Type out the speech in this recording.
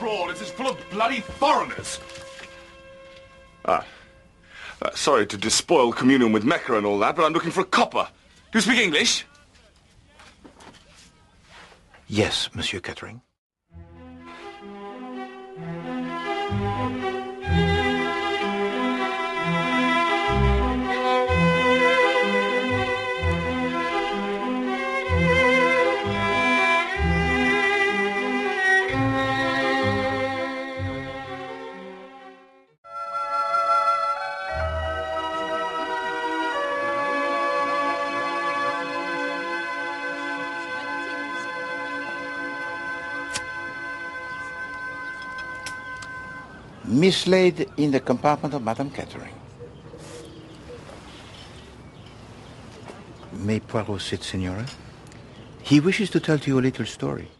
abroad. It is full of bloody foreigners. Ah. Sorry to despoil communion with Mecca and all that, but I'm looking for a copper. Do you speak English? Yes, Monsieur Kettering. Mislaid in the compartment of Madame Kettering. May Poirot sit, Signora? He wishes to tell you a little story.